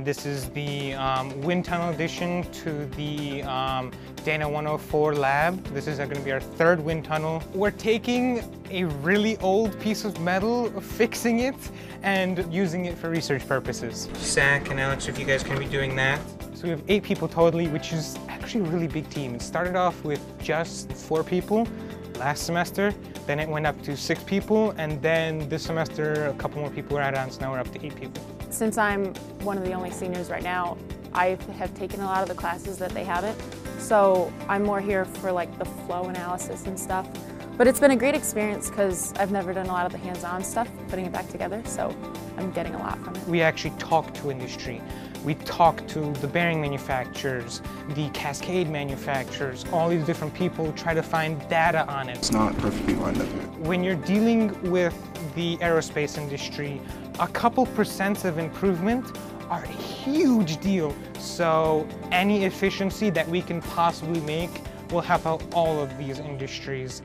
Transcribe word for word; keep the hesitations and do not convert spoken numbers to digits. This is the um, wind tunnel addition to the um, Dana one oh four lab. This is going to be our third wind tunnel. We're taking a really old piece of metal, fixing it, and using it for research purposes. Zach and Alex, if you guys can be doing that. So we have eight people totally, which is actually a really big team. It started off with just four people last semester, then it went up to six people, and then this semester a couple more people were added on, so now we're up to eight people. Since I'm one of the only seniors right now, I have taken a lot of the classes that they haven't, so I'm more here for like the flow analysis and stuff. But it's been a great experience because I've never done a lot of the hands-on stuff, putting it back together, so I'm getting a lot from it. We actually talk to industry. We talk to the bearing manufacturers, the cascade manufacturers, all these different people, try to find data on it. It's not perfectly lined up yet. When you're dealing with the aerospace industry, a couple percent of improvement are a huge deal. So any efficiency that we can possibly make will help out all of these industries.